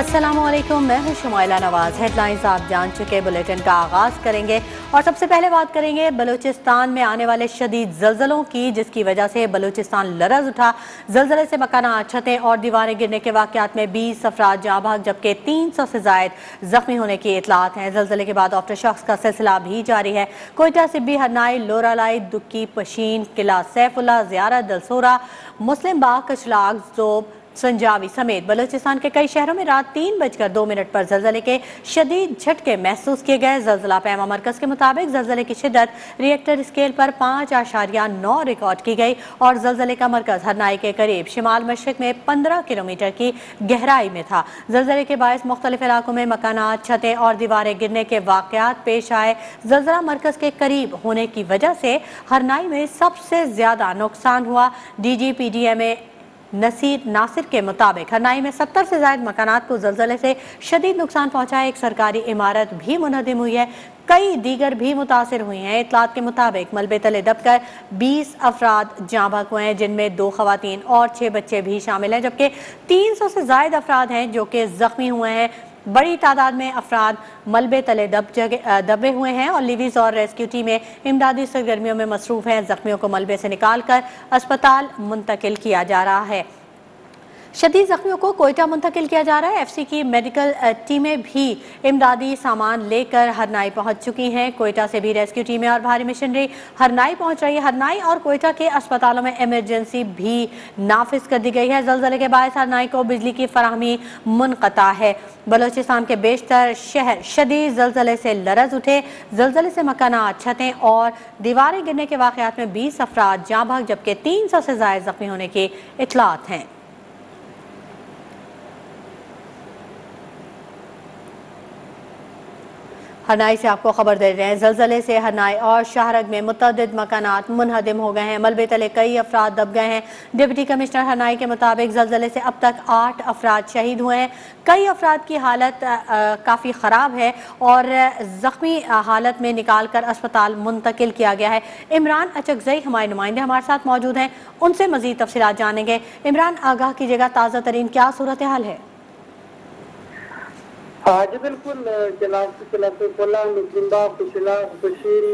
अस्सलामुअलैकुम, मैं हूं शुमैला नवाज। हेडलाइंस आप जान चुके, बुलेटिन का आगाज़ करेंगे और सबसे पहले बात करेंगे बलूचिस्तान में आने वाले शदीद ज़लज़लों की, जिसकी वजह से बलूचिस्तान लरज़ उठा। ज़लज़ले से मकाना, छतें और दीवारें गिरने के वाक़यात में 20 अफराद जाँ भाग, जबकि 300 से ज़ायद ज़ख्मी होने की इतलात हैं। ज़लज़ले के बाद आफ्टर शॉक्स का सिलसिला भी जारी है। कोयटा, सिब्बी, हरनाई, लोरालाई, दुक्की, पशीन, किला सैफुल्ला, ज़ियारा, दलसोरा, मुस्लिम बाग, कचलाग, जोब, संजावी समेत बलूचिस्तान के कई शहरों में रात 3:02 पर ज़लज़ले के शदीद झटके महसूस किए गए। ज़लज़ला पैमा मरकज़ के मुताबिक ज़लज़ले की शिदत रिएक्टर स्केल पर 5.9 रिकॉर्ड की गई और ज़लज़ले का मरकज़ हरनाई के करीब शिमाल मशरक में 15 किलोमीटर की गहराई में था। ज़लज़ले के बायस मुख्तलिफ इलाकों में मकानात, छतें और दीवारें गिरने के वाक़यात पेश आए। ज़लज़ला मरकज़ के करीब होने की वजह से हरनाई में सबसे ज़्यादा नुकसान हुआ। DG PDMA नसीर नासिर के मुताबिक हरनाई में 70 से ज़ायद मकानात को ज़लज़ले से शदीद नुकसान पहुँचा है। एक सरकारी इमारत भी मुनहदिम हुई है, कई दीगर भी मुतासर हुई हैं। इतलात के मुताबिक मलबे तले दबकर 20 अफराद जाँ भाग हुए हैं, जिनमें 2 ख़वातीन और 6 बच्चे भी शामिल हैं, जबकि 300 से ज़ायद अफराद हैं जो कि ज़ख्मी हुए हैं। बड़ी तादाद में अफराद मलबे तले दबे हुए हैं और लिवीज और रेस्क्यू टीमें इमदादी सरगर्मियों में मसरूफ़ हैं। ज़ख्मियों को मलबे से निकाल कर अस्पताल मुंतकिल किया जा रहा है। शदीद ज़ख्मियों को कोयटा मुंतकिल किया जा रहा है। FC की मेडिकल टीमें भी इमदादी सामान लेकर हरनाई पहुंच चुकी हैं। कोयटा से भी रेस्क्यू टीमें और भारी मशीनरी हरनाई पहुंच रही है। हरनाई और कोयटा के अस्पतालों में इमरजेंसी भी नाफिज कर दी गई है। ज़लज़ले के बायस हरनाई को बिजली की फराहमी मुनक़ता है। बलूचिस्तान के बेशतर शहर शदीद ज़लज़ले से लरज़ उठे। ज़लज़ले से मकानात, छतें और दीवारें गिरने के वाक़यात में 20 अफराद जाँ भाग, जबकि 300 से ज़ायद ज़ख्मी होने की इतलात हैं। हरनाई से आपको खबर दे रहे हैं। ज़लज़ले से हरनाई और शाहरग में मुतअद्दिद मकानात मुनहदिम हो गए हैं। मलबे तले कई अफराद दब गए हैं। डिप्टी कमिश्नर हरनाई के मुताबिक ज़लज़ले से अब तक 8 अफराद शहीद हुए हैं। कई अफराद की हालत काफ़ी ख़राब है और ज़ख्मी हालत में निकाल कर अस्पताल मुंतकिल किया गया है। इमरान अचकज़ई हमारे नुमाइंदे हमारे साथ मौजूद हैं, उनसे मज़ीद तफ़सीलात जानेंगे। इमरान, आगाह कीजिएगा, ताज़ा तरीन क्या सूरत हाल है? जी बिल्कुल, जलाफुल्ला, मुस्लिमबाग, कुशला, कुशील,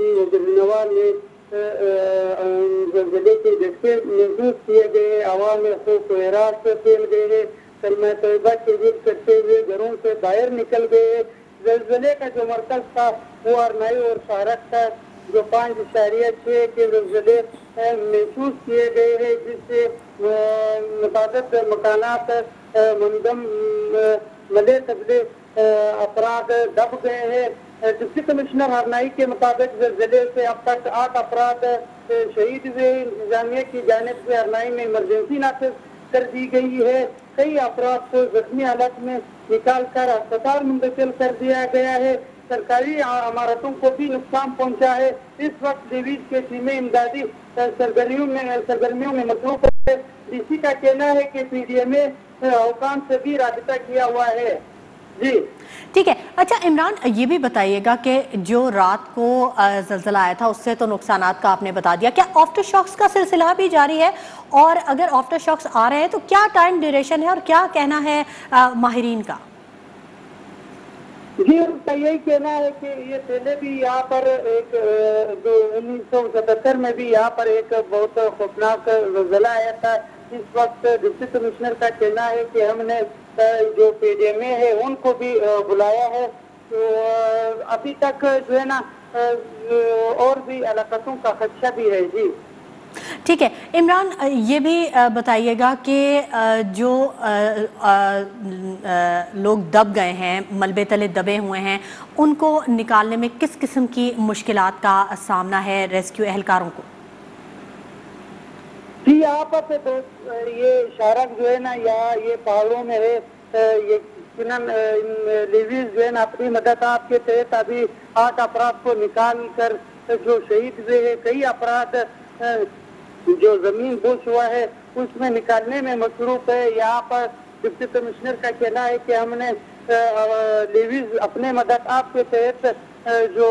ये ज़लज़ले के झटके महसूस किए गए। आवाम में खौफ हरास फैल गए हैं। कलमा तैयबा के जिक्र करते हुए घरों से बाहर निकल गए। ज़लज़ले का जो मरकज़ था वो हरनाई और शारक था, जो 5.6 के ज़लज़ले महसूस किए गए हैं, जिससे मुताबिक मकानात मुंदम मले तबले अफराद दब गए हैं। डिप्टी कमिश्नर हरनाई के मुताबिक ज़लज़ले से अब तक 8 अफराद शहीद हुए। इंतजामिया की जानिब से हरनाई में इमरजेंसी नाफिज कर दी गई है। कई अफराद को जख्मी हालत में निकाल कर अस्पताल मुंतकिल कर दिया गया है। सरकारी इमारतों को भी नुकसान पहुँचा है। इस वक्त लिवीज के टीमें इमदादी सरगर्मियों में मसरूफ है। DC का कहना है कि PDMA हुकाम से भी राबता किया हुआ है। जी ठीक है। अच्छा इमरान, ये भी बताइएगा कि जो रात को ज़लज़ला आया था उससे तो नुकसानात का आपने बता दिया, क्या आफ्टर शॉक्स का सिलसिला भी जारी है? और अगर आफ्टर शॉक्स आ रहे हैं तो क्या टाइम ड्यूरेशन है और क्या कहना है माहिरीन का? जी, उनका यही कहना है कि ये पहले भी यहाँ पर एक 1977 में भी यहाँ पर एक बहुत खौफनाक ज़लज़ला आया था। इस वक्त डिप्टी कमिश्नर का कहना है कि हमने जो PDMA है उनको भी बुलाया है। तो अभी तक जो है ना और भी हलाकतों का खदशा भी है। जी ठीक है। इमरान, ये भी बताइएगा कि जो लोग दब गए हैं, मलबे तले दबे हुए हैं, उनको निकालने में किस किस्म की मुश्किलात का सामना है रेस्क्यू एहलकारों को? जी, यहाँ पर तो ये शारक जो है ना, यहाँ ये पहाड़ों में है। ये लेवीज जो है ना अपनी मदद आपके तहत अभी 8 अफराद को निकाल कर जो शहीद हुए हैं। कई अफराद जो जमीन बोझ हुआ है उसमें निकालने में मसरूफ है। यहाँ पर डिप्टी कमिश्नर का कहना है कि हमने लेवीज अपने मदद आपके तहत जो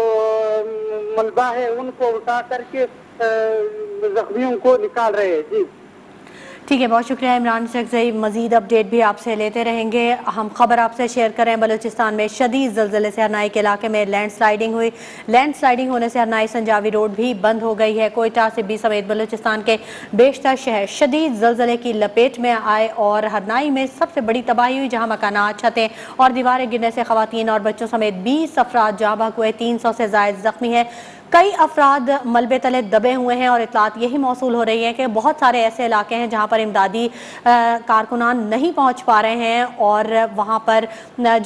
मलबा है उनको उठा करके जख्मियों को निकाल रहे हैं। जी ठीक है, बहुत शुक्रिया इमरान अचकज़ई। मज़ीद अपडेट भी आपसे लेते रहेंगे। हम ख़बर आपसे शेयर करें, बलूचिस्तान में शदीद ज़लज़ले से हरनाई के इलाके में लैंडस्लाइडिंग हुई। लैंडस्लाइडिंग होने से हरनाई संजावी रोड भी बंद हो गई है। कोयटा सिब्बी समेत बलूचिस्तान के बेशतर शहर शदीद ज़लज़ले की लपेट में आए और हरनाई में सबसे बड़ी तबाही हुई, जहाँ मकानात, छतें और दीवारें गिरने से खवातीन और बच्चों समेत 20 अफराद जाँ बहक हुए, 300 से ज़ायद ज़ख्मी हैं। कई अफराद मलबे तले दबे हुए हैं और इतलात यही मौसूल हो रही है कि बहुत सारे ऐसे इलाके हैं जहाँ पर इमदादी कारकुनान नहीं पहुँच पा रहे हैं और वहाँ पर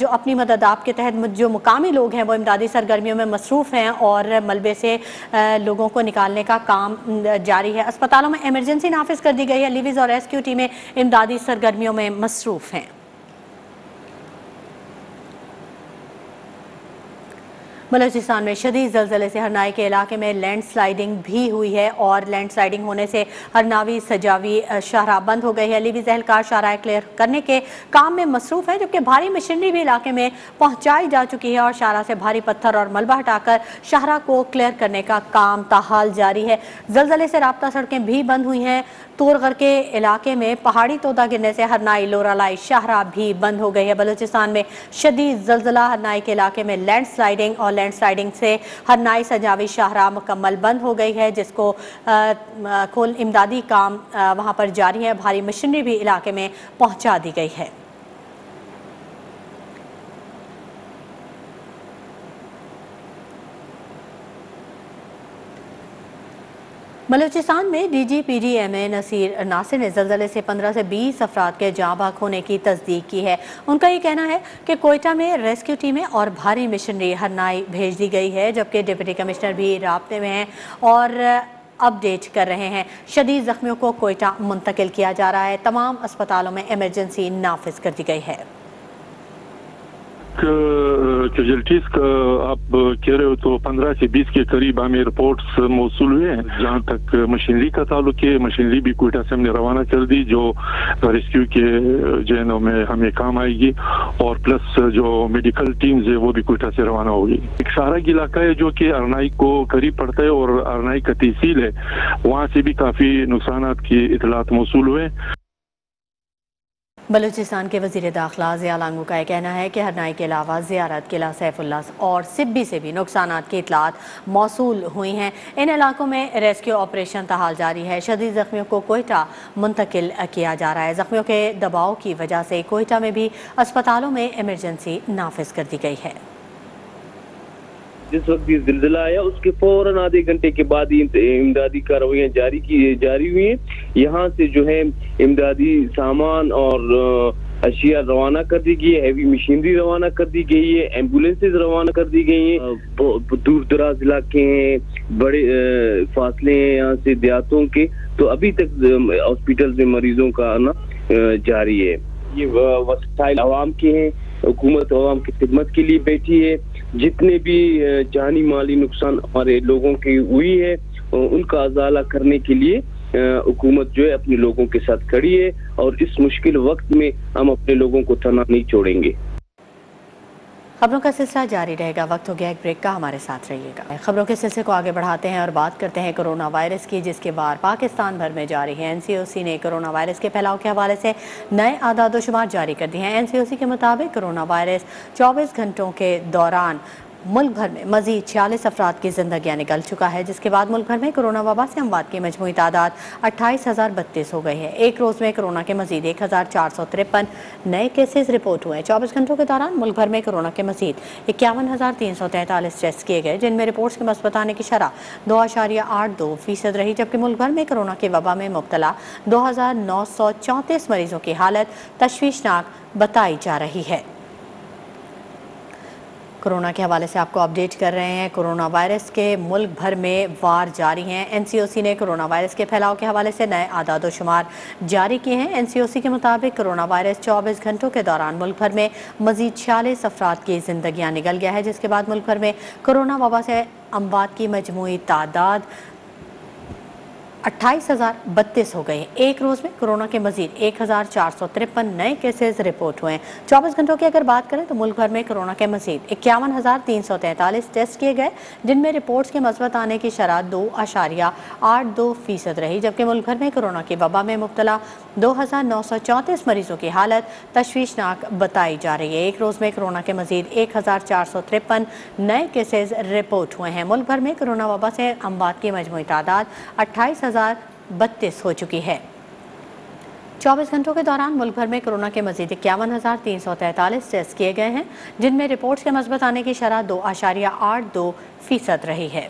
जो अपनी मदद आप के तहत जो मुकामी लोग हैं वो इमदादी सरगर्मियों में मसरूफ़ हैं और मलबे से लोगों को निकालने का काम जारी है। अस्पतालों में एमरजेंसी नाफिज कर दी गई है। लिविज़ और रेस्क्यू टीमें इमदादी सरगर्मियों में मसरूफ़ हैं। बलूचिस्तान में शदीद ज़लज़ले से हरनाई के इलाके में लैंडस्लाइडिंग भी हुई है और लैंडस्लाइडिंग होने से हरनावी सजावी शाहरा बंद हो गई है। लीवी अहलकार शाहरा क्लियर करने के काम में मसरूफ़ है, जबकि भारी मशीनरी भी इलाके में पहुंचाई जा चुकी है और शाहरा से भारी पत्थर और मलबा हटाकर शाहरा को क्लियर करने का काम ताहाल जारी है। ज़लज़ले से राब्ता सड़कें भी बंद हुई हैं। तोरगर के इलाके में पहाड़ी तोदा गिरने से हरनाई लोरालाई शाहरा भी बंद हो गई है। बलूचिस्तान में शदीद ज़लज़ला, हरनाई के इलाके में लैंडस्लाइडिंग और लैंडस्लाइडिंग से हरनाई सजावी शाहरा मुकम्मल बंद हो गई है, जिसको खोल इमदादी काम वहां पर जारी है। भारी मशीनरी भी इलाके में पहुंचा दी गई है। बलूचिस्तान में DG PDMA नसीर नासिर ने ज़लज़ले से 15 से 20 अफराद के जाँ बहक होने की तस्दीक की है। उनका ये कहना है कि कोयटा में रेस्क्यू टीमें और भारी मिशनरी हरनाई भेज दी गई है, जबकि डिप्टी कमिश्नर भी राब्ते में हैं और अपडेट कर रहे हैं। शदीद ज़ख्मियों को कोयटा मुंतकिल किया जा रहा है। तमाम अस्पतालों में एमरजेंसी नाफिज कर दी गई है। कैजुअलिटीज का आप कह रहे हो तो 15 से 20 के करीब हमें रिपोर्ट्स मौसूल हुए हैं। जहाँ तक मशीनरी का ताल्लुक है, मशीनरी भी कोयटा से हमने रवाना कर दी, जो रेस्क्यू के जैनों में हमें काम आएगी, और प्लस जो मेडिकल टीम्स है वो भी कोयटा से रवाना होगी। एक शाहरा इलाका है जो कि अरनाई को करीब पड़ता है और अरनाई का तहसील है, वहाँ से भी काफ़ी नुकसान की इतलात मौसूल हुए। बलूचिस्तान के वज़ीर दाखिला ज़िया लांगू का यह कहना है कि हरनाई के अलावा ज़ियारत, किला सैफुल्ला और सिब्बी से भी नुकसान की इतलात मौसूल हुई हैं। इन इलाकों में रेस्क्यू ऑपरेशन तहाल जारी है। शदीद ज़ख्मियों को कोयटा मुंतकिल किया जा रहा है। ज़ख्मियों के दबाव की वजह से कोयटा में भी अस्पतालों में एमरजेंसी नाफिज कर दी गई है। जिस वक्त ये ज़िलज़ला आया उसके फौरन आधे घंटे के बाद इमदादी कार्रवाइयाँ जारी हुई हैं। यहाँ से जो है इमदादी सामान और अशिया रवाना कर दी गई है, हैवी मशीनरी रवाना कर दी गई है, एम्बुलेंसेज रवाना कर दी गई हैं। दूर दराज इलाके हैं, बड़े फासले हैं यहाँ से देहातों के, तो अभी तक हॉस्पिटल में मरीजों का आना जारी है। ये वसाइल आवाम के हैं, हुकूमत आवाम की खिदमत के लिए बैठी है। जितने भी जानी माली नुकसान हमारे लोगों की हुई है उनका अजाला करने के लिए हुकूमत जो है अपने लोगों के साथ खड़ी है और इस मुश्किल वक्त में हम अपने लोगों को तन्हा नहीं छोड़ेंगे। खबरों का सिलसिला जारी रहेगा। वक्त हो गया एक ब्रेक का, हमारे साथ रहिएगा। खबरों के सिलसिले को आगे बढ़ाते हैं और बात करते हैं कोरोना वायरस की, जिसके बाद पाकिस्तान भर में जारी है। NCOC ने कोरोना वायरस के फैलाव के हवाले से नए आदाद शुमार जारी कर दिए हैं। NCOC के मुताबिक कोरोना वायरस 24 घंटों के दौरान मुल्क भर में मजीद 46 अफराद की जिंदगियां निकल चुका है, जिसके बाद मुल्क भर में कोरोना वबा से अमवात की मजमूई तादाद 28,032 हो गई है। एक रोज़ में कोरोना के मजीद 1,453 नए केसेस रिपोर्ट हुए हैं। 24 घंटों के दौरान मुल्क भर में कोरोना के मजीद 51,343 टेस्ट किए गए, जिनमें रिपोर्ट्स के मस्बत आने की शरह 2.82% रही, जबकि मुल्क भर में कोरोना की वबा में मुब्तला 2,934 मरीजों की हालत तशवीशनाक बताई जा रही है। कोरोना के हवाले से आपको अपडेट कर रहे हैं। कोरोना वायरस के मुल्क भर में वार जारी हैं। NCOC ने कोरोना वायरस के फैलाव के हवाले से नए आदाद शुमार जारी किए हैं। NCOC के मुताबिक कोरोना वायरस 24 घंटों के दौरान मुल्क भर में मजीद 46 अफराद की जिंदगियां निकल गया है, जिसके बाद मुल्क भर में कोरोना वबा से अमवात की मजमूई तादाद 28,032 हो गए। एक रोज़ में कोरोना के मजीद 1,453 नए केसेज रिपोर्ट हुए हैं। 24 घंटों की अगर बात करें तो मुल्क भर में कोरोना के मजीद 51,343 टेस्ट किए गए, जिनमें रिपोर्ट्स के मस्बत आने की शरह 2.82% रही, जबकि मुल्क भर में कोरोना की वबा में मुब्तला 2,934 मरीजों की हालत तशवीशनाक बताई जा रही है। एक रोज़ में कोरोना के मजीद 1,453 नए केसेज रिपोर्ट हुए हैं। मुल्क भर में कोरोना वबा से अमवात की मजमूई तादाद 28,032 हो चुकी है। 24 घंटों के दौरान मुल्क भर में कोरोना के मजीद 51,343 टेस्ट किए गए हैं, जिनमें रिपोर्ट्स के मस्बत आने की शरह 2.82% रही है।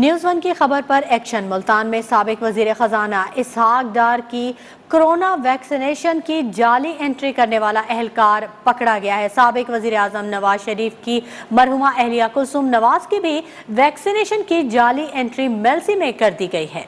न्यूज़ 1 की खबर पर एक्शन। मुल्तान में साबिक वज़ीर ख़जाना इसहाक डार की कोरोना वैक्सीनेशन की जाली एंट्री करने वाला अहलकार पकड़ा गया है। साबिक वज़ीर आज़म नवाज शरीफ की मरहुमा अहलिया कुलसूम नवाज की भी वैक्सीनेशन की जाली एंट्री मेलसी में कर दी गई है।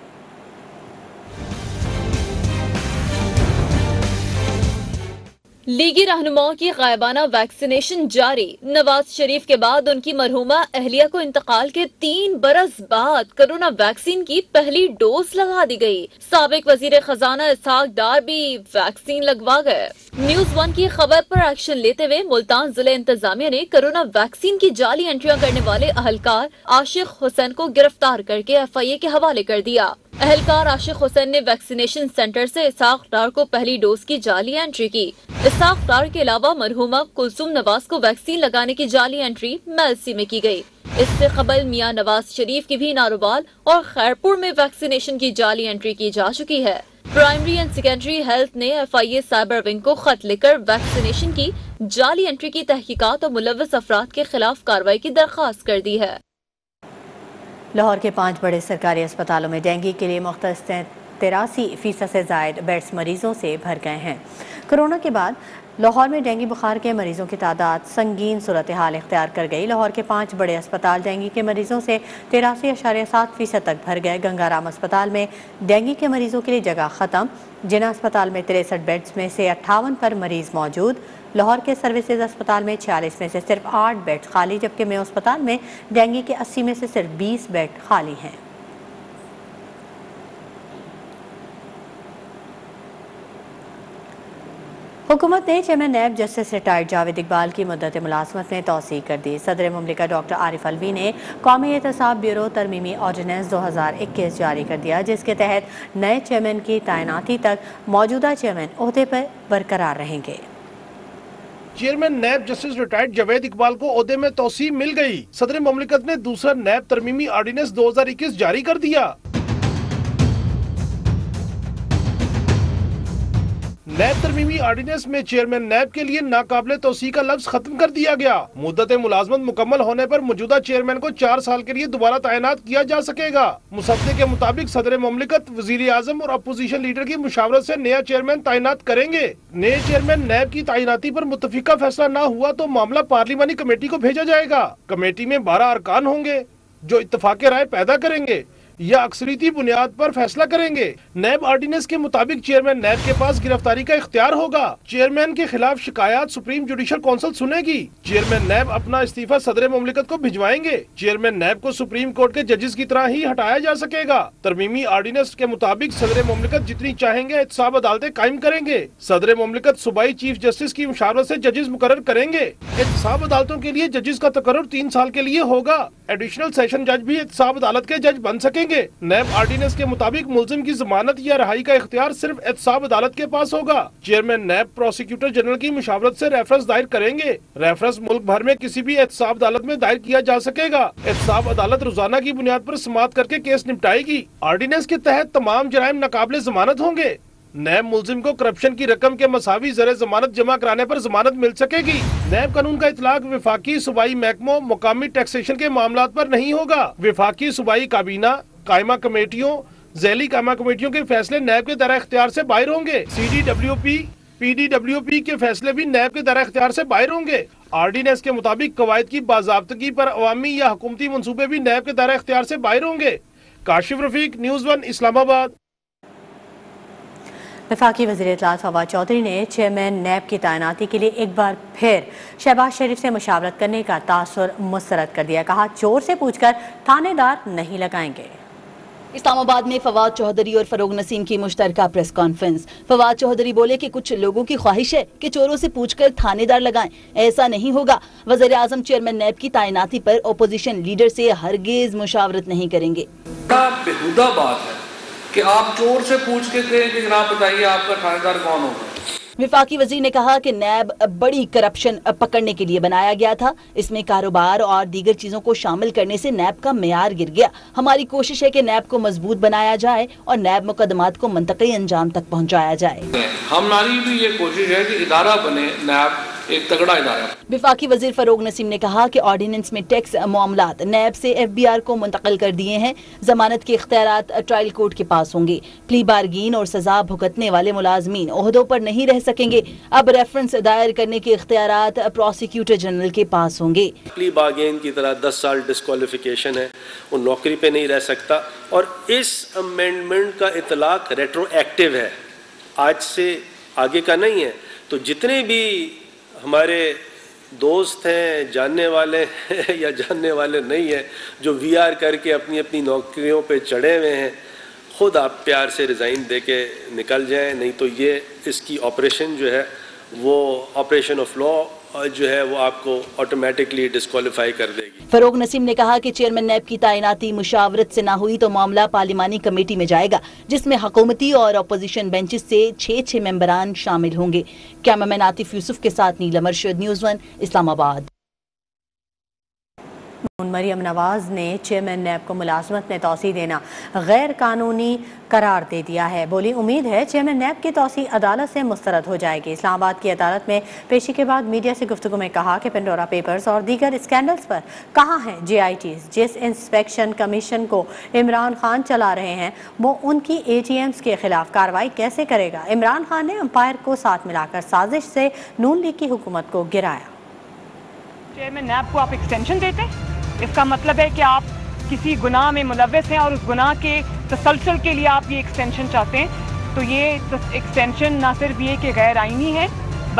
लीगी रहनुमाओं की गायबाना वैक्सीनेशन जारी। नवाज शरीफ के बाद उनकी मरहुमा अहलिया को इंतकाल के 3 बरस बाद कोरोना वैक्सीन की पहली डोज लगा दी गई। साबिक वजीर खजाना इसहाक डार भी वैक्सीन लगवा गए। न्यूज़ 1 की खबर पर एक्शन लेते हुए मुल्तान जिले इंतजामिया ने कोरोना वैक्सीन की जाली एंट्रियाँ करने वाले अहलकार आशिक हुसैन को गिरफ्तार करके FIA के हवाले कर दिया। अहलकार आशिक हुसैन ने वैक्सीनेशन सेंटर से इसहाक डार को पहली डोज की जाली एंट्री की। इसहाक डार के अलावा मरहुमा कुलसूम नवाज को वैक्सीन लगाने की जाली एंट्री मेलसी में की गई। इससे कबल मियां नवाज शरीफ की भी नारोवाल और खैरपुर में वैक्सीनेशन की जाली एंट्री की जा चुकी है। प्राइमरी एंड सेकेंडरी हेल्थ ने FIA साइबर विंग को खत लेकर वैक्सीनेशन की जाली एंट्री की तहकीकात और मुलव्वस अफराद के खिलाफ कार्रवाई की दरख्वास्त कर दी है। लाहौर के 5 बड़े सरकारी अस्पतालों में डेंगू के लिए मुख्तस 83% से ज़ायद बेड्स मरीजों से भर गए हैं। कोरोना के बाद लाहौर में डेंगू बुखार के मरीजों की तादाद संगीन सूरत हाल इख्तियार कर गई। लाहौर के 5 बड़े अस्पताल डेंगू के मरीजों से 83.7% तक भर गए। गंगाराम अस्पताल में डेंगू के मरीजों के लिए जगह ख़त्म। जिना अस्पताल में 63 बेड्स में से 58 पर मरीज़ मौजूद। लाहौर के सर्विसेज अस्पताल में 46 में से सिर्फ 8 बेड खाली, जबकि मेयो अस्पताल में डेंगू के 80 में से सिर्फ 20 बेड खाली हैं। हुकूमत ने चेयरमैन नैब जस्टिस रिटायर्ड जावेद इकबाल की मुद्दत मुलाजमत में तोसी कर दी। सदर मुमलिका डॉक्टर आरिफ अलवी ने कौमी एहतसाब ब्यूरो तरमीमी ऑर्डिनेंस 2021 जारी कर दिया, जिसके तहत नए चेयरमैन की तैनाती तक मौजूदा चेयरमैन ओहदे पर बरकरार रहेंगे। चेयरमैन नैब जस्टिस रिटायर्ड जावेद इकबाल को ओहदे में तोसी मिल गई। सदर मुमलिकत ने दूसरा नैब तरमीमी ऑर्डिनेंस 2021 जारी कर दिया। नैब तरमीमी ऑर्डिनेंस में चेयरमैन नैब के लिए नाकाबिले तोसी का लफ्ज खत्म कर दिया गया। मुद्दत मुलाजमत मुकम्मल होने पर मौजूदा चेयरमैन को 4 साल के लिए दोबारा तैनात किया जा सकेगा। मुसद्दे के मुताबिक सदर मुमलिकत वजीर आजम और अपोजिशन लीडर की मुशावरत से नया चेयरमैन तैनात करेंगे। नए चेयरमैन नैब की तैनाती पर मुतफिका फैसला न हुआ तो मामला पार्लिमानी कमेटी को भेजा जाएगा। कमेटी में 12 अरकान होंगे जो इत्तफाक राय पैदा करेंगे या अक्सरीती बुनियाद पर फैसला करेंगे। नैब ऑर्डिनेंस के मुताबिक चेयरमैन नैब के पास गिरफ्तारी का इख्तियार होगा। चेयरमैन के खिलाफ शिकायत सुप्रीम जुडिशल काउंसिल सुनेगी। चेयरमैन नैब अपना इस्तीफा सदर मुमलिकत को भिजवाएंगे। चेयरमैन नैब को सुप्रीम कोर्ट के जजेस की तरह ही हटाया जा सकेगा। तरमीमी ऑर्डिनेंस के मुताबिक सदर मुमलिकत जितनी चाहेंगे एहतसाब अदालतें कायम करेंगे। सदर मुमलिकत सूबाई चीफ जस्टिस की मुशावरत से जजेस मुकर्रर करेंगे। एहतसाब अदालतों के लिए जजेस का तकर्रुर 3 साल के लिए होगा। एडिशनल सेशन जज भी एहतसाब अदालत के जज बन सकेंगे। नैब ऑर्डिनेंस के मुताबिक मुलजिम की जमानत या रहाई का इख्तियार सिर्फ एहतसाब अदालत के पास होगा। चेयरमैन नैब प्रोसिक्यूटर जनरल की मुशावरत से रेफरेंस दायर करेंगे। रेफरेंस मुल्क भर में किसी भी एहतसाब अदालत में दायर किया जा सकेगा। एहतसाब अदालत रोजाना की बुनियाद पर समाअत करके केस निपटाएगी। ऑर्डिनेंस के तहत तमाम जराइम नाकाबिले जमानत होंगे। नैब मुलजिम को करप्शन की रकम के मसावी ज़र जमानत जमा कराने पर जमानत मिल सकेगी। नैब कानून का इतलाक वफाकी सूबाई महकमों मुकामी टैक्सेशन के मामला पर नहीं होगा। वफाकी सूबाई काबीना कायमा कमेटियों जैली कायमा कमेटियों के फैसले नैब के दायरा इख्तियार से बाहर होंगे। CDWP PDWP के फैसले भी नैब के दायरा इख्तियार से बाहर होंगे। ऑर्डिनेंस के मुताबिक कवायद की बाज़ाब्तगी पर अवामी या हुकूमती मनसूबे भी नैब के दायरा इख्तियार से बाहर होंगे। काशिफ रफीक, News 1 इस्लामाबाद। वफाकी वज़ीरे इत्तलाआत फवाद चौधरी ने चेयरमैन नैब की तैनाती के लिए एक बार फिर शहबाज शरीफ से मशावरत करने का तासुर मुस्तरद कर दिया। कहा, चोर से पूछकर थानेदार नहीं लगाएंगे। इस्लामाबाद में फवाद चौधरी और फरोग नसीम की मुश्तरका प्रेस कॉन्फ्रेंस। फवाद चौधरी बोले कि कुछ लोगों की ख्वाहिश है कि चोरों से पूछकर थानेदार लगाएं, ऐसा नहीं होगा। वज़ीर आज़म चेयरमैन नैब की तैनाती पर अपोजिशन लीडर से हरगिज़ मुशावरत नहीं करेंगे। बेहुदा बात है कि आप चोर से पूछ के कहें कि जनाब बताइए आपका थानेदार कौन होगा। विफाकी वजीर ने कहा कि नैब बड़ी करप्शन पकड़ने के लिए बनाया गया था, इसमें कारोबार और दीगर चीज़ों को शामिल करने से नैब का मेयार गिर गया। हमारी कोशिश है कि नैब को मजबूत बनाया जाए और नैब मुकदमात को मनतकी अंजाम तक पहुंचाया जाए। हमारी भी ये कोशिश है कि इदारा बने नैब एक तगड़ा इदारा। विफाकी वजीर फरोग नसीम ने कहा कि ऑर्डिनेंस में टैक्स मामलात नैब से FBR को मुंतकिल कर दिए हैं। जमानत के इख्तियारात ट्रायल कोर्ट के पास होंगे। प्ली बारगीन और सजा भुगतने वाले मुलाजमीन ओहदों पर नहीं रह सकेंगे। अब रेफरेंस दायर करने के इख्तियारात प्रोसिक्यूटर जनरल के पास होंगे। प्ली बारगेन की तरह 10 साल डिस्क्वालिफिकेशन है, वो नौकरी पे नहीं रह सकता। और इस अमेंडमेंट का इतलाक रेट्रोएक्टिव है, आज से आगे का नहीं है। तो जितने भी हमारे दोस्त हैं, जानने वाले हैं या जानने वाले नहीं है, जो VR करके अपनी अपनी नौकरियों पे चढ़े हुए हैं, खुद आप प्यार से रिज़ाइन दे के निकल जाएं, नहीं तो ये इसकी ऑपरेशन जो है वो ऑपरेशन ऑफ लॉ जो है वो आपको ऑटोमेटिकली डिस्क्वालीफाई कर देगी। फरोग नसीम ने कहा कि चेयरमैन नैब की तैनाती मुशावरत से ना हुई तो मामला पार्लिमानी कमेटी में जाएगा, जिसमें हकूमती और अपोजिशन बेंचेस से 6 मेंबरान शामिल होंगे। कैमरामैन आतिफ यूसुफ के साथ नीलम अरशद, न्यूज़ 1, इस्लामाबाद। मरियम नवाज़ ने चेयरमैन नैब को मुलाजमत में तोसी देना गैर कानूनी करार दे दिया है। बोली, उम्मीद है चेयरमैन नैब की तोसी अदालत से मुस्तरद हो जाएगी। इस्लामाबाद की अदालत में पेशी के बाद मीडिया से गुफ्तगू में कहा कि पेंडोरा पेपर्स और दीगर स्कैंडल्स पर कहाँ हैं JITs। जिस इंस्पेक्शन कमीशन को इमरान खान चला रहे हैं वो उनकी AGMs के खिलाफ कार्रवाई कैसे करेगा। इमरान खान ने अंपायर को साथ मिलाकर साजिश से नून लीग की हुकूमत को गिराया। चेयरमैन नैब को आप एक्सटेंशन देते हैं, इसका मतलब है कि आप किसी गुनाह में मुलव्वस हैं और उस गुनाह के तसलसल के लिए आप ये एक्सटेंशन चाहते हैं। तो ये एक्सटेंशन ना सिर्फ ये कि गैर आइनी है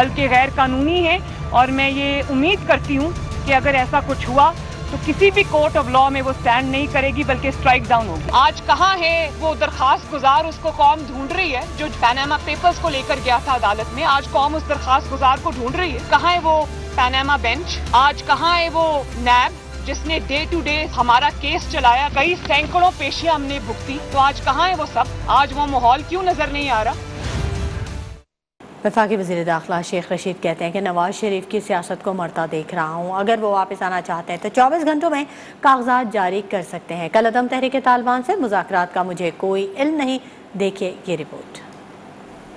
बल्कि गैर कानूनी है। और मैं ये उम्मीद करती हूँ कि अगर ऐसा कुछ हुआ तो किसी भी कोर्ट ऑफ लॉ में वो स्टैंड नहीं करेगी बल्कि स्ट्राइक डाउन होगी। आज कहाँ है वो दरखास्त गुजार, उसको कौम ढूंढ रही है जो पनामा पेपर्स को लेकर गया था अदालत में। आज कौम उस दरखास्त गुजार को ढूंढ रही है। कहाँ है वो पनामा बेंच, आज कहाँ है वो नैब जिसने डे टू डे हमारा केस चलाया, कई सैकड़ों पेशियां हमने भुगती। तो आज कहाँ है वो सब, आज वो माहौल क्यों नजर नहीं आ रहा। वफाकी वज़ीर दाखिला शेख रशीद कहते हैं कि नवाज शरीफ की सियासत को मरता देख रहा हूँ। अगर वो वापस आना चाहते हैं तो 24 घंटों में कागजात जारी कर सकते हैं। कल अदम तहरीक तालिबान से मुज़ाकरात का मुझे कोई इल्म नहीं। देखिए ये रिपोर्ट।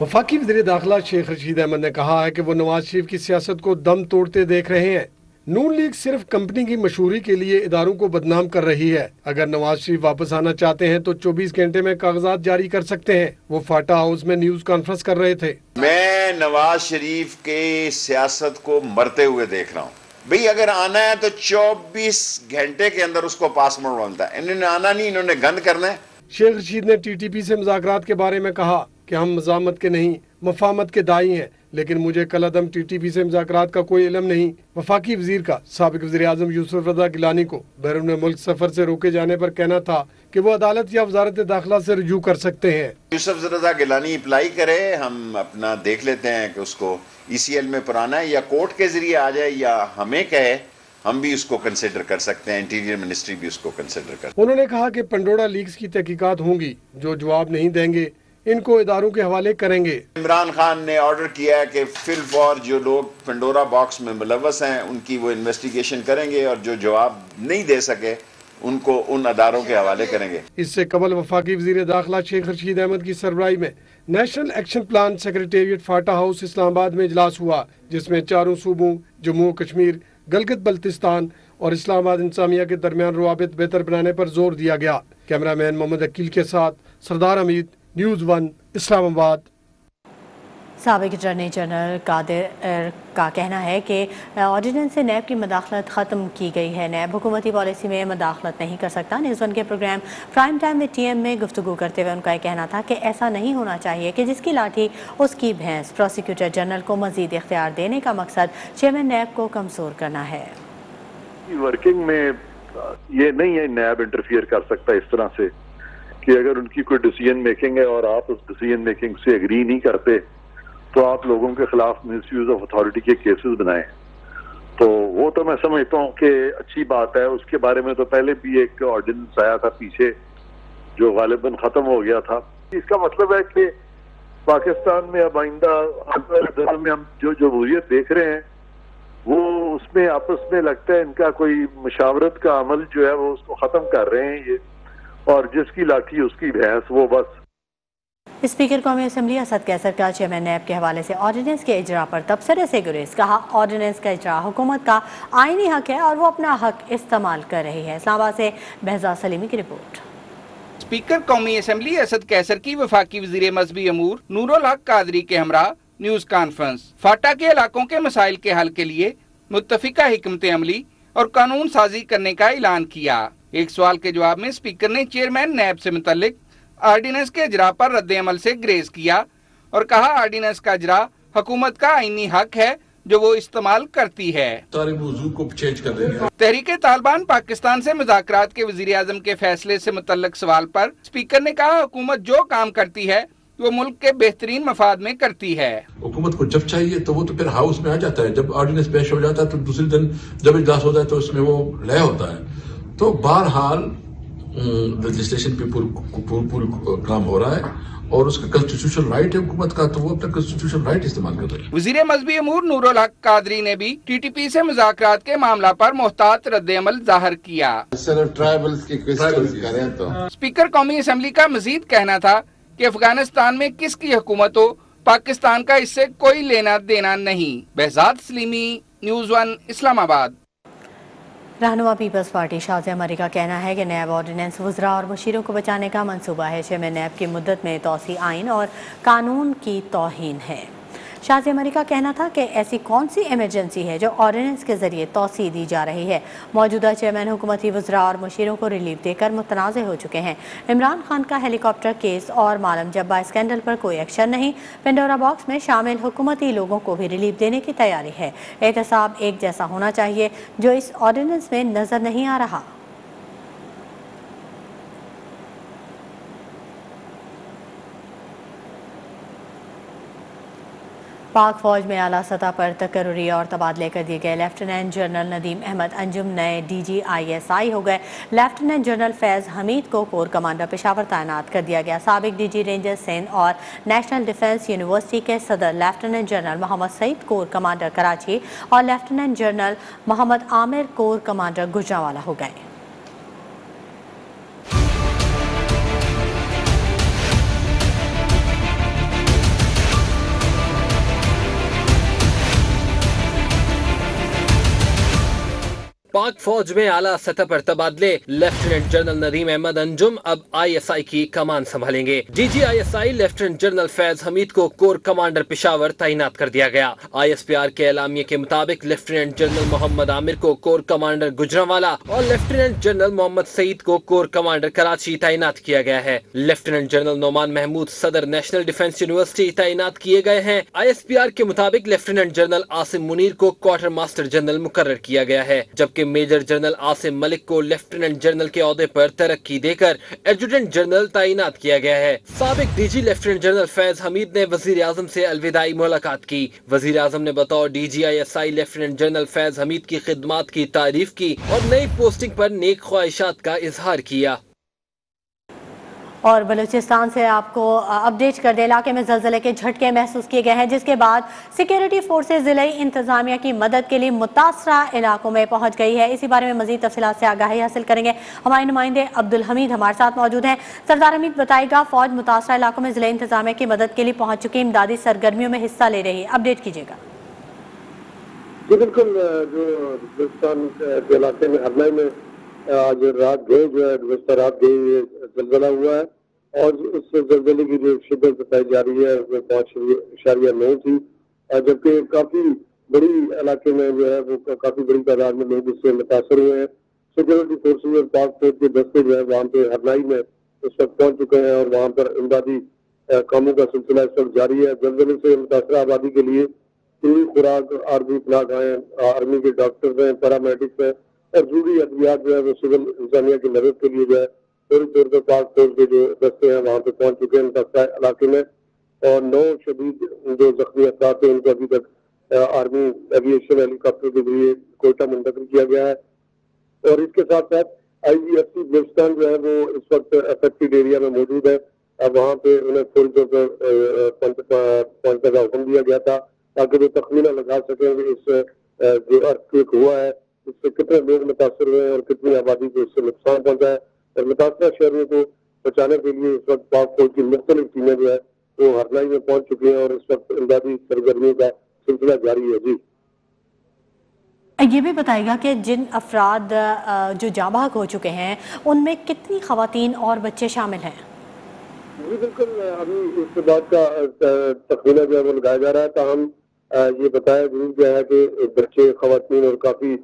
वफाकी वज़ीर दाखिला शेख रशीद अहमद ने कहा है कि वो नवाज शरीफ की सियासत को दम तोड़ते देख रहे हैं। नून लीग सिर्फ कंपनी की मशहूरी के लिए इदारों को बदनाम कर रही है। अगर नवाज शरीफ वापस आना चाहते हैं तो 24 घंटे में कागजात जारी कर सकते हैं। वो फाटा हाउस में न्यूज कॉन्फ्रेंस कर रहे थे। मैं नवाज शरीफ के सियासत को मरते हुए देख रहा हूँ। भाई अगर आना है तो 24 घंटे के अंदर उसको पासपोर्ट बनता है। इन्होंने आना नहीं, इन्होंने गंद करना है। शेख रशीद ने TTP से मुज़ाकरात के बारे में कहा कि हम मज़ामत के नहीं मफामत के दाई हैं, लेकिन मुझे कल अदम TTP से मुज़ाकरात का कोई इलम नहीं। वफाकी वज़ीर का साबिक़ वज़ीर-ए-आज़म यूसुफ रज़ा गिलानी को बैरून मुल्क सफर से रोके जाने पर कहना था कि वो अदालत या वज़ारत दाखिला से रजू कर सकते हैं। यूसुफ रज़ा गिलानी अप्लाई करे, हम अपना देख लेते हैं कि उसको ECL में पुराना है या कोर्ट के जरिए आ जाए या हमें कहे, हम भी उसको कंसिडर कर सकते हैं। इंटीरियर मिनिस्ट्री भी उसको कंसिडर कर। उन्होंने कहा कि पंडोरा लीक्स की तहकीकात होंगी, जो जवाब नहीं देंगे इनको इदारों के हवाले करेंगे। इमरान खान ने ऑर्डर किया है कि फिलफौर जो लोग पंडोरा बॉक्स में मुलव्वस हैं उनकी वो इन्वेस्टिगेशन करेंगे और जो जवाब नहीं दे सके उनको उन अदारों के हवाले करेंगे। इससे कबल वफाकी वज़ीर दाखिला शेख रशीद अहमद की सरबराही में national action plan secretariat FATA house Islamabad में इजलास हुआ, जिसमें चारों सूबों जम्मू कश्मीर, गलगित बल्तिस्तान और इस्लामाबाद इंसामिया के दरमियान रवाबित बेहतर बनाने पर जोर दिया गया। कैमरा मैन मोहम्मद अकील के साथ सरदार हमीद, News 1, इस्लामाबाद। साबिक अटॉर्नी जनरल कादिर का कहना है कि ऑर्डिनेंस से नैब की मदाखलत ख़त्म की गई है, नैब हुकूमती पॉलिसी में मदाखलत नहीं कर सकता। न्यूज़ वन के प्रोग्राम प्राइम टाइम में टी एम में गुफ्तगू करते हुए उनका यह कहना था कि ऐसा नहीं होना चाहिए कि जिसकी लाठी उसकी भैंस। प्रोसिक्यूटर जनरल को मज़ीद इख्तियार देने का मकसद चेयरमैन नैब को कमज़ोर करना है। वर्किंग में ये नहीं है नैब इंटरफियर कर सकता इस तरह से कि अगर उनकी कोई डिसीजन मेकिंग है और आप उस डिसीजन मेकिंग से एग्री नहीं करते तो आप लोगों के खिलाफ मिसयूज ऑफ अथॉरिटी के केसेस बनाएं। तो वो तो मैं समझता हूँ कि अच्छी बात है। उसके बारे में तो पहले भी एक ऑर्डिनेंस आया था पीछे जो गालिबन ख़त्म हो गया था। इसका मतलब है कि पाकिस्तान में अब आइंदा अदल में हम जो जमहूरियत देख रहे हैं वो उसमें आपस में लगता है इनका कोई मशावरत का अमल जो है वो उसको ख़त्म कर रहे हैं ये, और जिसकी लाठी उसकी भैंस वो बस। स्पीकर कौमी असम्बली असद कैसर का चेयरमैन नैब के हवाले से ऑर्डिनेंस के इजरा पर तबसरे से गुरेज। कहा ऑर्डिनेंस का इजरा हुकूमत का आइनी हक है और वो अपना हक इस्तेमाल कर रही है। इस्लामाबाद से बहजाज सलीमी की रिपोर्ट। स्पीकर कौमी असम्बली असद कैसर की वफाकी वज़ीर मजहबी अमूर नूर-उल-हक कादरी के हमरा न्यूज कॉन्फ्रेंस। फाटा के इलाकों के मसाइल के हल के लिए मुत्तफिका हिकमत अमली और कानून साजी करने का ऐलान किया। एक सवाल के जवाब में स्पीकर ने चेयरमैन नैब से मुतल्लिक आर्डिनेंस के इजरा पर रद्द-ए-अमल से ग्रेज किया और कहा आर्डिनेंस का इजरा हुकूमत का आईनी हक है जो वो इस्तेमाल करती है। तहरीके तालिबान पाकिस्तान से मुज़ाकरात के वज़ीर आज़म के फैसले से मुतल्लिक सवाल पर स्पीकर ने कहा हुकूमत जो काम करती है वो मुल्क के बेहतरीन मफाद में करती है। हुकूमत को जब चाहिए तो वो तो फिर हाउस में आ जाता है, जब ऑर्डिनेंस पेश हो जाता है तो दूसरे दिन जब इजलास होता है तो उसमें वो लय होता है। तो बहरहाल लेजिस्लेशन पे पूरा काम हो रहा है और उसका कॉन्स्टिट्यूशनल राइट है हुकूमत का, तो वो अपना कॉन्स्टिट्यूशनल राइट इस्तेमाल कर रही है। वज़ीर मज़हबी अमूर नूर-उल-हक कादरी ने भी टीटीपी से मुज़ाकरात के मामला पर मोहतात रद्द-ए-अमल जाहिर किया। सिर्फ ट्राइबल्स की क्वेश्चन करें तो स्पीकर कौमी असम्बली का मजीद कहना था कि अफगानिस्तान में किसकी हुकूमत हो पाकिस्तान का इससे कोई लेना देना नहीं। Behzad Saleemi, news one, Islamabad. रहनुमा पीपल्स पार्टी शाहज़ अमरी का कहना है कि नैब ऑर्डिनेंस वुज़रा और मुशीरों को बचाने का मंसूबा है। चेयरमैन नैब की मुद्दत में तोसी आइन और कानून की तौहीन है। शाहज़ अमरी का कहना था कि ऐसी कौन सी इमरजेंसी है जो ऑर्डिनेंस के जरिए तोसी दी जा रही है। मौजूदा चेयरमैन हुकूमती वुज़रा और मुशीरों को रिलीफ देकर मुतनाज़ हो चुके हैं। इमरान खान का हेलीकॉप्टर केस और मालम जब्बा स्कैंडल पर कोई एक्शन नहीं। पेंडोरा बॉक्स में शामिल हुकूमती लोगों को भी रिलीफ देने की तैयारी है। एहतसाब एक जैसा होना चाहिए जो इस ऑर्डिनेंस में नज़र नहीं आ रहा। पाक फौज में आला सतह पर तकर्री और तबादले कर दिए गए। लेफ्टिनेंट जनरल नदीम अहमद अंजुम नए DG ISI हो गए। लेफ्टिनेंट जनरल फैज़ हमीद को कोर कमांडर पेशावर तैनात कर दिया गया। साबिक DG रेंजर सिंध और नेशनल डिफेंस यूनिवर्सिटी के सदर lieutenant general Mohammad Saeed corps commander Karachi और lieutenant general Mohammad Aamir corps commander Gujranwala हो गए। पाक फौज में आला सतह पर तबादले। लेफ्टिनेंट जनरल नदीम अहमद अंजुम अब ISI की कमान संभालेंगे। DG ISI lieutenant general Faiz Hameed को कोर कमांडर पेशावर तैनात कर दिया गया। ISPR के एलामिये के मुताबिक लेफ्टिनेंट जनरल मोहम्मद आमिर को कोर कमांडर गुजरांवाला और लेफ्टिनेंट जनरल मोहम्मद सईद को कोर कमांडर कराची तैनात किया गया है। लेफ्टिनेंट जनरल नौमान महमूद सदर नेशनल डिफेंस यूनिवर्सिटी तैनात किए गए हैं। ISPR के मुताबिक लेफ्टिनेंट जनरल आसिम मुनीर को क्वार्टर मास्टर जनरल मुकर्रर किया गया है, जबकि मेजर जनरल आसिम मलिक को लेफ्टिनेंट जनरल के ओहदे पर तरक्की देकर एडजुटेंट जनरल तैनात किया गया है। साबिक DG lieutenant general Faiz Hameed ने वजीर आजम से अलविदाई मुलाकात की। वजीर आजम ने बतौर DG ISI lieutenant general Faiz Hameed की खिदमात की तारीफ की और नई पोस्टिंग पर नेक ख्वाहिशात का इजहार किया। और बलूचिस्तान से आपको अपडेट कर दे। इलाके में जलजले के झटके महसूस किए गए हैं, जिसके बाद सिक्योरिटी फोर्सेज जिले इंतजामिया की मदद के लिए मुतासरा इलाकों में पहुंच गई है। इसी बारे में मजीद तफसीलात से आगाही हासिल करेंगे। हमारे नुमाइंदे अब्दुल हमीद हमारे साथ मौजूद हैं। सरदार हमीद बताएगा फौज मुतासरा इलाकों में जिले इंतजामिया की मदद के लिए पहुँच चुकी, इमदादी सरगर्मियों में हिस्सा ले रही है। अपडेट कीजिएगा। जी बिल्कुल, जो बलूचिस्तान के इलाके में हरलाई में आज रात गई, जो है गुज़श्ता रात गई जलजला हुआ है और इस जलजले की जो शिद्दत बताई जा रही है उसमें 5.9 थी, जबकि काफ़ी बड़ी इलाके में जो है वो काफ़ी बड़ी तादाद में लोग इससे मुतासर हुए हैं। सिक्योरिटी फोर्सेज और पाक फोर्स के दस्ते जो है वहाँ पे हरनाई में इस वक्त पहुँच चुके हैं और वहाँ पर इमदादी कामों का सिलसिला इस वक्त जारी है। जलजले से मुतासर आबादी के लिए पूरी खुराक आर्मी प्लागाएँ हैं, आर्मी के डॉक्टर्स हैं, पैरामेडिक्स हैं और जरूरी अद्वियात जो है वो सिविल इंसानिया की मदद के लिए जो है पूरी तौर पर पाक फोर्स के जो दस्ते हैं वहाँ पर पहुँच चुके हैं मुतासरा इलाके में। और 9 शदीद जो जख्मी अफराद थे उनको अभी तक आर्मी एविएशन हेलीकॉप्टर के जरिए कोयटा मुंतकिल किया गया है। और इसके साथ साथ IGFC बलोचिस्तान जो है वो इस वक्त अफेक्टेड एरिया में मौजूद है। अब वहाँ पे उन्हें फौरी तौर पर पहुँचने का हुक्म दिया गया था ताकि वो तखमीना लगा सकें इस जो अर्थक्वेक हुआ है इससे कितने लोग मुतासर हुए हैं और कितनी आबादी को इससे नुकसान पहुँचा है। और मुतासर शहरों को बचाने के लिए इस वक्त पाक फौज की मुख्तलिफ टीमें जो है वो हरनाई में पहुँच चुकी हैं और इस वक्त इमदादी सरगर्मियों का सिलसिला जारी है। जी ये भी बताएगा कि जिन अफराद जो जांबाहक हो चुके हैं उनमें कितनी खवातीन और बच्चे शामिल हैं? जी बिल्कुल, अभी इस बात का तखमीना जो है वो लगाया जा रहा है। ताहम ये बताया जरूर गया है कि बच्चे, खवातीन और काफ़ी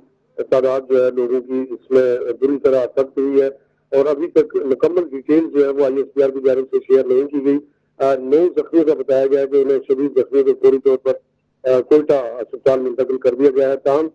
तादाद जो है लोगों की इसमें बुरी तरह असर हुई है और अभी तक मुकम्मल डिटेल जो है वो ISPR की जानिब से शेयर नहीं की गई। 9 जख्मियों का बताया गया है कि उन्हें 26 जख्मियों को पूरी तौर पर कोयटा अस्पताल मुंतकिल कर दिया गया है। ताहम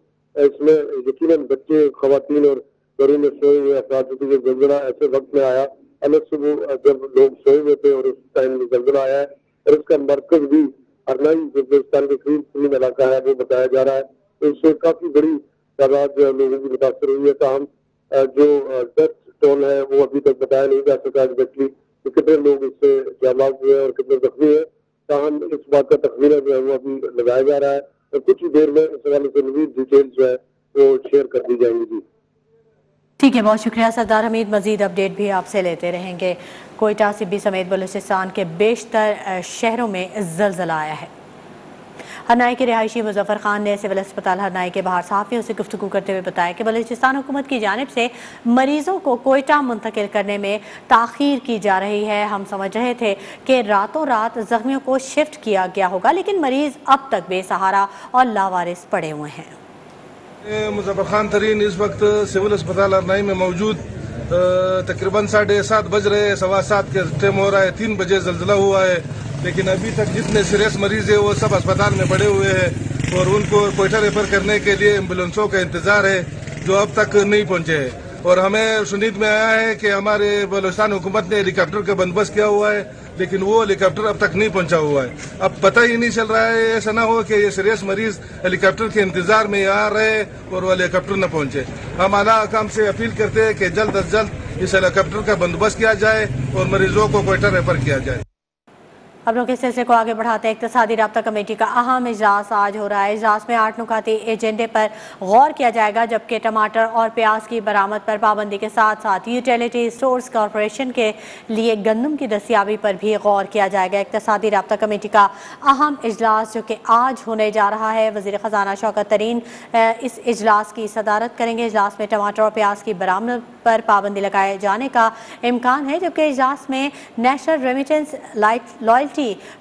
इसमें यकीनन बच्चे, खवातीन और घरों में सोए हुए अफराद जो जलजला ऐसे वक्त में आया, अलग सुबह जब लोग सोए हुए थे और उस टाइम में जलजला आया है। और इसका मरकज भी हरनाई जो बलोचिस्तान के करीब इलाका है वो बताया जा रहा है। तो इससे काफ़ी बड़ी तादाद जो है लोगों की मुतासर हुई है। ताहम जो डेथ टोल है वो अभी तक बताया नहीं जा सका एग्जैक्टली कि कितने लोग इससे जांबाज हुए हैं और कितने जख्मी हैं। ताहम इस बात का तखमीना जो है वो अभी लगाया जा रहा है और कुछ ही देर में इस हवाले से मज़ीद डिटेल्स जो है वो शेयर कर दी जाएंगी। जी ठीक है, बहुत शुक्रिया सरदार हमीद। मज़ीद अपडेट भी आपसे लेते रहेंगे। कोयटा, सिब्बी समेत बलूचिस्तान के बेशतर शहरों में ज़लज़ला आया है। हरनाई के रिहायशी मुजफ्फ़र खान ने सिविल अस्पताल हरनाई के बाहर सहाफ़ियों से गुफ्तगू करते हुए बताया कि बलूचिस्तान हुकूमत की जानिब से मरीज़ों को कोयटा मुंतकिल करने में ताख़ीर की जा रही है। हम समझ रहे थे कि रातों रात जख्मियों को शिफ्ट किया गया होगा, लेकिन मरीज़ अब तक बेसहारा और लावारिस पड़े हुए हैं। मुजफ्फ़र खान तरीन इस वक्त सिविल अस्पताल हरनाई में मौजूद, तकरीबन 7:30 बज रहे हैं, 7:15 के टाइम हो रहा है। 3 बजे ज़लज़ला हुआ है, लेकिन अभी तक जितने सीरियस मरीज है वो सब अस्पताल में पड़े हुए हैं और उनको कोयटा रेफर करने के लिए एम्बुलेंसों का इंतजार है जो अब तक नहीं पहुंचे हैं। और हमें सुनीद में आया है कि हमारे बलोचिस्तान हुकूमत ने हेलीकॉप्टर का बंदोबस्त किया हुआ है, लेकिन वो हेलीकॉप्टर अब तक नहीं पहुंचा हुआ है। अब पता ही नहीं चल रहा है, ऐसा ना हो कि ये सीरियस मरीज हेलीकॉप्टर के इंतजार में यहाँ रहे और वो हेलीकॉप्टर न पहुँचे। हम आला हकाम से अपील करते हैं कि जल्द अज जल्द इस हेलीकॉप्टर का बंदोबस्त किया जाए और मरीजों को कोयटा रेफर किया जाए। हम लोग इस सिलसिले को आगे बढ़ाते हैं। इक़्तिसादी राब्ता कमेटी का अहम इजलास आज हो रहा है। इजलास में 8 नुकाती एजेंडे पर गौर किया जाएगा, जबकि टमाटर और प्याज की बरामद पर पाबंदी के साथ साथ यूटिलिटी स्टोर्स कॉरपोरेशन के लिए गंदम की दस्तियाबी पर भी गौर किया जाएगा। इक़्तिसादी राब्ता कमेटी का अहम इजलास जो कि आज होने जा रहा है, वज़ीर ख़जाना शौकत तरीन इस इजलास की सदारत करेंगे। इजलास में टमाटर और प्याज की बरामद पर पाबंदी लगाए जाने का इम्कान है, जबकि इजलास में नेशनल रेमिटेंस लॉयल्टी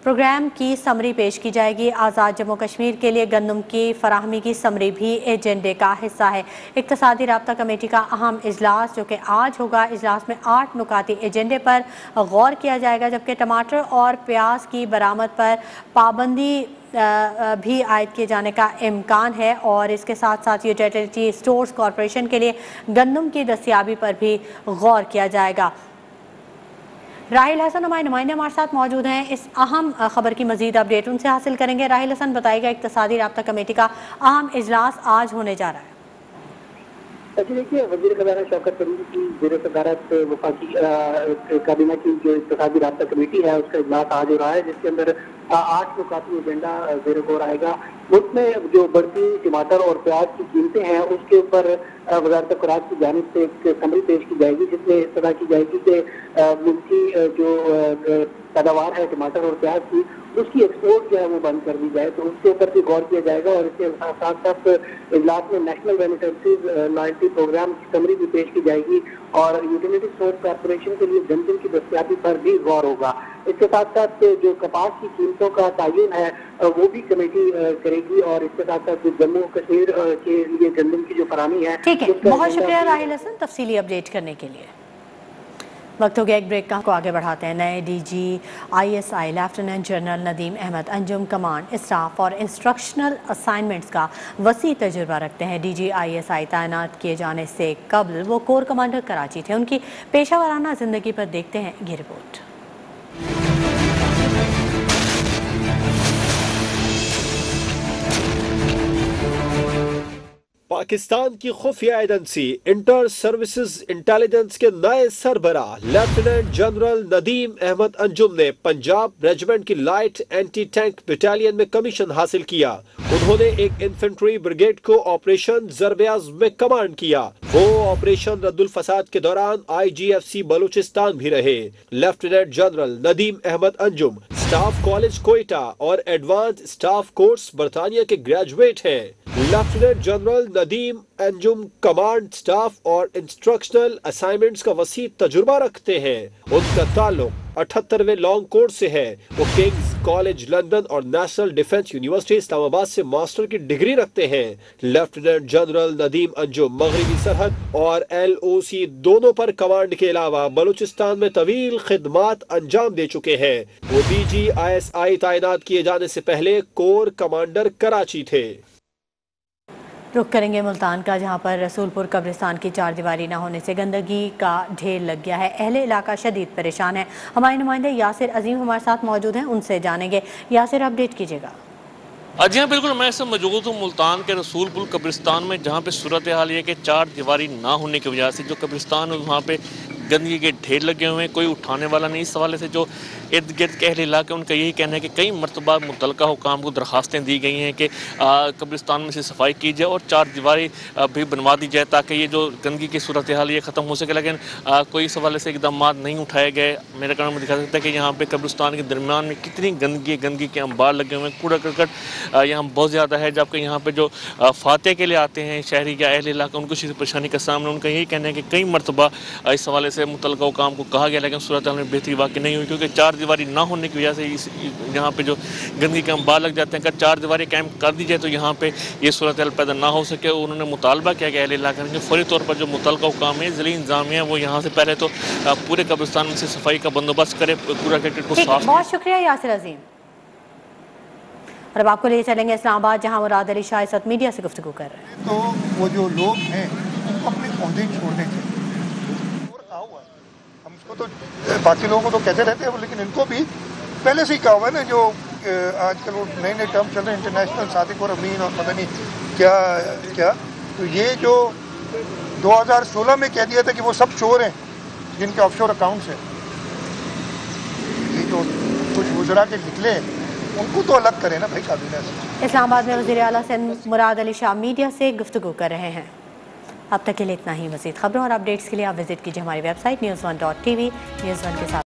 प्रोग्राम की समरी पेश की जाएगी। आज़ाद जम्मू कश्मीर के लिए गंदम की फराहमी की समरी भी एजेंडे का हिस्सा है। इक़्तिसादी राब्ता कमेटी का अहम इजलास जो कि आज होगा, इजलास में 8 नुकाती एजेंडे पर गौर किया जाएगा, जबकि टमाटर और प्याज की बरामद पर पाबंदी भी आयद किए जाने का इम्कान है और इसके साथ साथ यूटिलिटी स्टोर्स कॉरपोरेशन के लिए गंदम की दस्तियाबी पर भी गौर किया जाएगा। राहिल हसन हमारे नुमाइंदे हमारे साथ मौजूद हैं, इस अहम खबर की मजीद अपडेट उनसे हासिल करेंगे। राहिल हसन बताइएगा, इक़्तिसादी राब्ता कमेटी का अहम इजलास आज होने जा रहा है। देखिए, वज़ीर ख़ज़ाना शौकत तरीन की ज़ेर सदारत वफाकी काबीना की जो इक़्तिसादी राब्ता कमेटी है उसका इजलास आज हो रहा है, जिसके अंदर 8 को काफी एजेंडा जेर गौर आएगा। मुल्क में जो बढ़ती टमाटर और प्याज की कीमतें हैं उसके ऊपर वजारत खुराक की जानिब से एक समरी पेश की जाएगी जिसमें इस तरह की जाएगी कि मुल्क की जो पैदावार है टमाटर और प्याज की उसकी एक्सपोर्ट जो है वो बंद कर दी जाए, तो उसके ऊपर भी गौर किया जाएगा। और इसके साथ साथ इजलास में नेशनल रेमिटेंसेज लॉयल्टी प्रोग्राम की समरी भी पेश की जाएगी और यूटिलिटी स्टोर कॉर्पोरेशन के लिए जन जन की दस्तियाबी पर भी गौर होगा। इसके साथ साथ जो कपास की कीमतों का तयन है वो भी कमेटी करेगी और इसके साथ साथ जम्मू कश्मीर के लिए गंदम की जो फराहमी है। ठीक है, बहुत शुक्रिया राहिल हसन तफसीली अपडेट करने के लिए। वक्त हो गया एक ब्रेक को आगे बढ़ाते हैं। नए DG ISI lieutenant general Nadeem Ahmed Anjum command staff और इंस्ट्रक्शनल असाइनमेंट्स का वसी तजुर्बा रखते हैं। डीजी आईएसआई तैनात किए जाने से कबल वो कोर कमांडर कराची थे। उनकी पेशा वराना जिंदगी पर देखते हैं ये रिपोर्ट। पाकिस्तान की खुफिया एजेंसी इंटर सर्विसेज इंटेलिजेंस के नए सरबरा लेफ्टिनेंट जनरल नदीम अहमद अंजुम ने पंजाब रेजिमेंट की लाइट एंटी टैंक बटालियन में कमीशन हासिल किया। उन्होंने एक इन्फेंट्री ब्रिगेड को ऑपरेशन जरबयाज में कमांड किया। वो ऑपरेशन रद्दुल फसाद के दौरान IGFC बलूचिस्तान भी रहे। Lieutenant general Nadeem Ahmed Anjum staff college Quetta और एडवांस स्टाफ कोर्स बरतानिया के ग्रेजुएट हैं। Lieutenant general Nadeem Anjum command staff और इंस्ट्रक्शनल असाइनमेंट्स का वसी तजुर्बा रखते हैं। उनका ताल्लुक 78वें लॉन्ग कोर्स से है। वो किंग्स कॉलेज लंदन और नेशनल डिफेंस यूनिवर्सिटी इस्लामाबाद से मास्टर की डिग्री रखते हैं। लेफ्टिनेंट जनरल नदीम अंजुम मगरबी सरहद और LOC दोनों पर कमांड के अलावा बलूचिस्तान में तवील खिदमात अंजाम दे चुके हैं। वो DG ISI तैनात किए जाने से पहले कोर कमांडर कराची थे। रुख करेंगे मुल्तान का, जहां पर रसूलपुर कब्रिस्तान की चार दीवारी ना होने से गंदगी का ढेर लग गया है। अहले इलाका शदीद परेशान है। हमारे नुमाइंदे यासिर अजीम हमारे साथ मौजूद हैं, उनसे जानेंगे। यासिर, अपडेट कीजिएगा। जी हाँ, बिल्कुल, मैं सब मौजूद हूँ मुल्तान के रसूलपुर कब्रिस्तान में, जहाँ पे सूरत हाल ये कि चार दीवारी ना होने की वजह से जो कब्रिस्तान है वहाँ पे गंदगी के ढेर लगे हुए हैं, कोई उठाने वाला नहीं। इस हवाले से जो इर्द गिर्द के अहले इलाके उनका यही कहना है कि कई मरतबा मुतलका हुकाम को दरख्वास्तें दी गई हैं कि कब्रिस्तान में से सफाई की जाए और चार दीवारी भी बनवा दी जाए ताकि ये जो गंदगी की सूरत हाल ये ख़त्म हो सके, लेकिन कोई इस हवाले से इकदाम नहीं उठाए गए। मेरे कारण में दिखा सकता है कि यहाँ पर कब्रिस्तान के दरमियान में कितनी गंदगी के अंबार लगे हुए हैं। कूड़ा करकट यहाँ बहुत ज़्यादा है, जबकि यहाँ पर जो फातह के लिए आते हैं शहरी या अहले इलाके उनको शीर्ष परेशानी का सामना। उनका यही कहना है कि कई मरतबा इस हवाले से मुतलका हुकाम को कहा गया, लेकिन सूरत हाल में बेहतरी वाकई नहीं हुई क्योंकि चार दीवारी ना होने की वजह से यहाँ पे जो गंदगी के अंबार लग जाते हैं। अगर चार दीवारी कायम कर दी जाए तो यहाँ पे ये सूरत हाल पैदा ना हो सके। उन्होंने मुतालबा किया गया अहले इलाके ने फौरी तौर पर जो मुतलका हुकाम है ज़िली इंतजामिया वो यहाँ से पहले तो पूरे कब्रिस्तान में से सफाई का बंदोबस्त करे, पूरा क्रिकेट को साफ। बहुत शुक्रिया यासिर अजीम। और अब आपको ले चलेंगे इस्लामाबाद, जहाँ मुराद अली शाह साथ मीडिया से गुफ्तगू कर रहे हैं। तो वो जो लोग हैं अपने पौधे छोड़ने के तो बाकी लोगों को तो कहते रहते हैं, लेकिन इनको भी पहले से ही कहा हुआ है ना। जो आजकल वो नए नए टर्म चल रहे हैं इंटरनेशनल सादिक और अमीन और पता नहीं क्या क्या, तो ये जो 2016 में कह दिया था कि वो सब चोर हैं जिनके ऑफशोर अकाउंट्स हैं, ये जो कुछ गुजरा के निकले उनको तो अलग करें ना भाई काबीना से। इस्लामाबाद में वज़ीर आला मुराद अली शाह मीडिया से गुफ्तगू कर रहे हैं। अब तक के लिए इतना ही। मज़ीद खबरों और अपडेट्स के लिए आप विजिट कीजिए हमारी वेबसाइट news1.tv। न्यूज़ वन के साथ